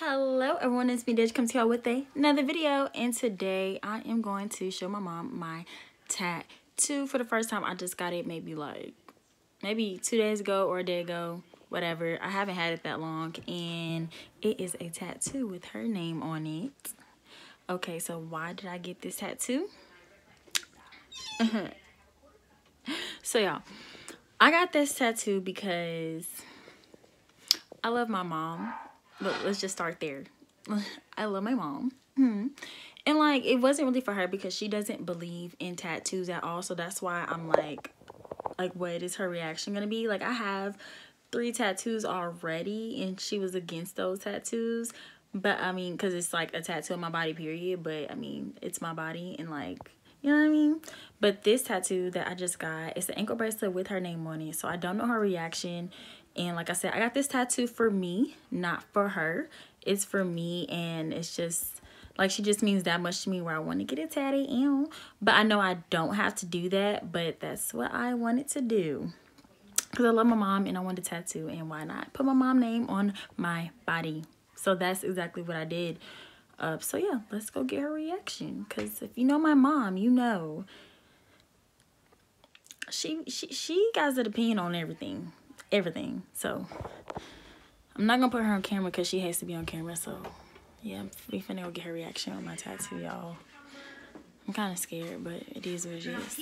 Hello everyone, it's me Dej, comes to y'all with another video, and today I am going to show my mom my tattoo for the first time. I just got it maybe 2 days ago or a day ago, whatever. I haven't had it that long, and it is a tattoo with her name on it. Okay, so why did I get this tattoo? So y'all, I got this tattoo because I love my mom. But let's just start there. I love my mom. And like, it wasn't really for her because she doesn't believe in tattoos at all. So that's why I'm like what is her reaction gonna be? Like, I have 3 tattoos already and she was against those tattoos. But I mean, cause it's like a tattoo on my body, period. But I mean, it's my body and like, you know what I mean? But this tattoo that I just got, it's an ankle bracelet with her name on it. So I don't know her reaction. And like I said, I got this tattoo for me, not for her. It's for me, and it's just like, she just means that much to me where I want to get it tatted. But I know I don't have to do that, but that's what I wanted to do because I love my mom and I wanted to tattoo, and why not put my mom's name on my body? So that's exactly what I did. So yeah, let's go get her reaction, because if you know my mom, you know she got an opinion on everything. So I'm not gonna put her on camera because she hates to be on camera. So yeah, we finna go get her reaction on my tattoo, y'all. I'm kind of scared, but it is what it is,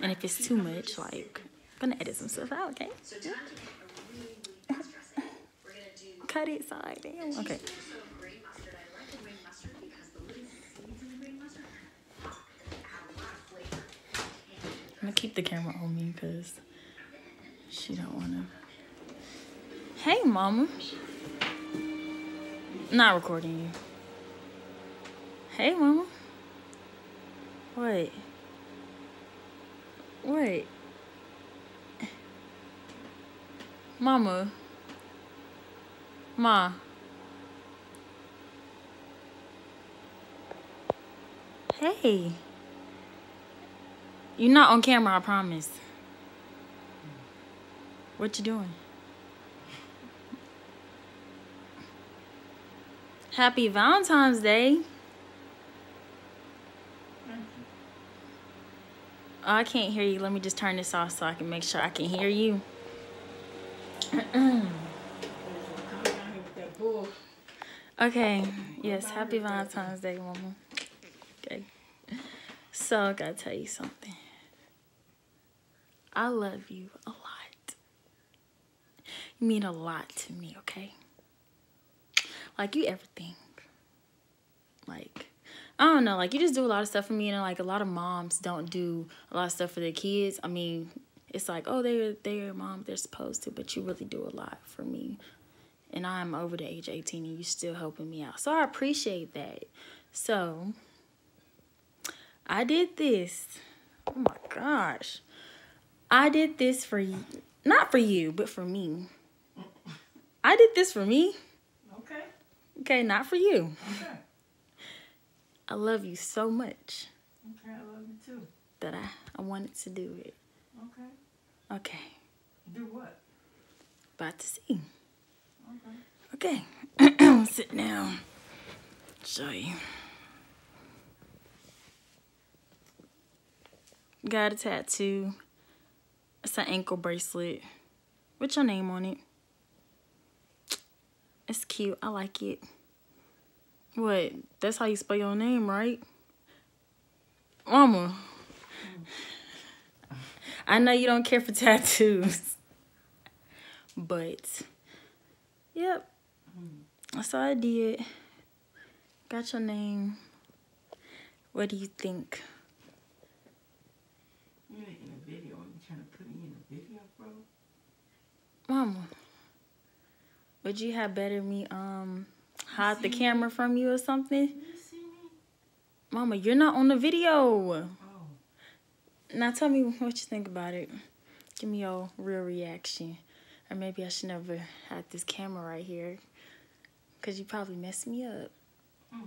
and if it's too much, like, I'm gonna edit some stuff out. Okay, cut it side down. Okay. I'm gonna keep the camera on me because she don't wanna. Hey, mama. Not recording you. Hey, mama. What? What? Mama. Ma. Hey. You're not on camera, I promise. What you doing? Happy Valentine's Day. Oh, I can't hear you. Let me just turn this off so I can make sure I can hear you. Okay. Yes, happy Valentine's Day, mama. Okay. So I gotta tell you something. I love you a lot. You mean a lot to me, okay? Like, you everything. Like, I don't know. Like, you just do a lot of stuff for me. And, like, a lot of moms don't do a lot of stuff for their kids. I mean, it's like, oh, they're mom. They're supposed to. But you really do a lot for me. And I'm over the age of 18 and you're still helping me out. So, I appreciate that. So, I did this. Oh, my gosh. I did this for you. Not for you, but for me. I did this for me. Okay. Okay, not for you. Okay. I love you so much. Okay, I love you too. That I wanted to do it. Okay. Okay. Do what? About to see. Okay. Okay. Sit down. Show you. Got a tattoo. It's an ankle bracelet with your name on it. It's cute. I like it. What? That's how you spell your name, right? Mama. I know you don't care for tattoos. But, yep. That's all I did. Got your name. What do you think? You making a video. You trying to put me in a video, bro? Mama, would you have better me hide the camera from you or something? You see me? Mama, you're not on the video. Oh. Now tell me what you think about it. Give me your real reaction. Or maybe I should never have this camera right here, because you probably messed me up. I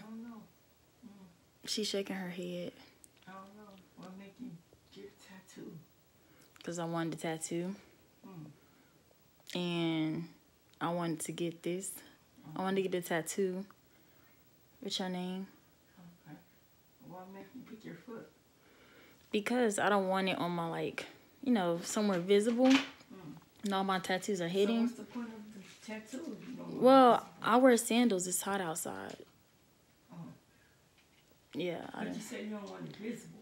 don't know. She's shaking her head. I don't know. What make you get a tattoo? because I wanted a tattoo. Mm. And I wanted to get this. I wanted to get the tattoo. What's your name? Okay. Why make you pick your foot? Because I don't want it on my, like, you know, somewhere visible. Mm. And all my tattoos are hidden. So what's the point of the tattoo? Well, I wear sandals. It's hot outside. Oh. Yeah. But you said you don't want it visible.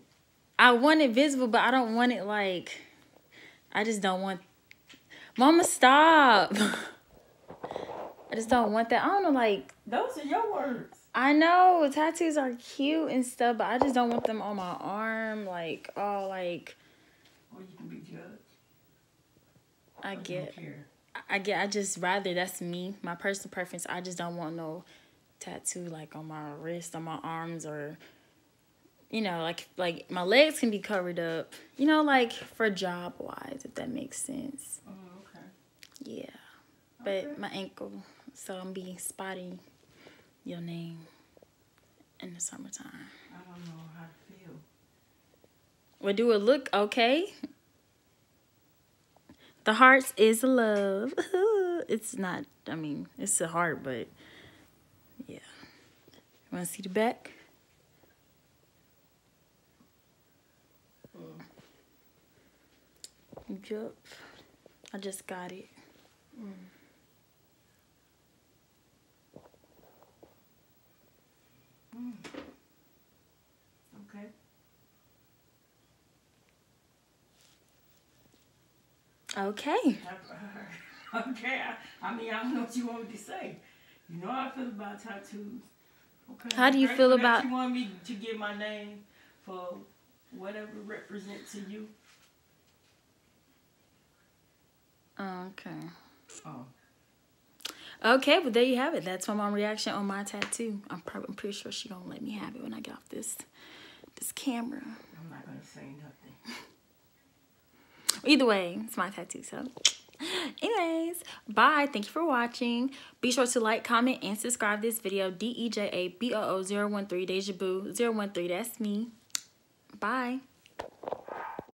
I want it visible, but I don't want it, like, I just don't want. Mama, stop. I just don't want that. I don't know, like. Those are your words. I know. Tattoos are cute and stuff, but I just don't want them on my arm, like, all, like. Or you can be judged. I get. I get. I just rather, that's me, my personal preference. I just don't want no tattoo, like, on my wrist, on my arms, or, you know, like my legs can be covered up, you know, like, for job-wise, if that makes sense. Oh, okay. Yeah. But okay. My ankle, so I'm be spotting your name in the summertime. I don't know how to feel. Well, do it look okay? The hearts is love. It's not, I mean, it's a heart, but yeah. You want to see the back? Yup. I just got it. Mm. Mm. Okay. Okay. Okay. I mean, I don't know what you want me to say. You know how I feel about tattoos. Okay. How do you feel about? You want me to give my name for whatever represents to you. Okay. Oh. Okay, well, there you have it. That's my mom's reaction on my tattoo. I'm pretty sure she gonna let me have it when I get off this camera. I'm not gonna say nothing. Either way, it's my tattoo, so. Anyways, bye. Thank you for watching. Be sure to like, comment, and subscribe this video. DejaBoo013, DejaBoo013. That's me. Bye.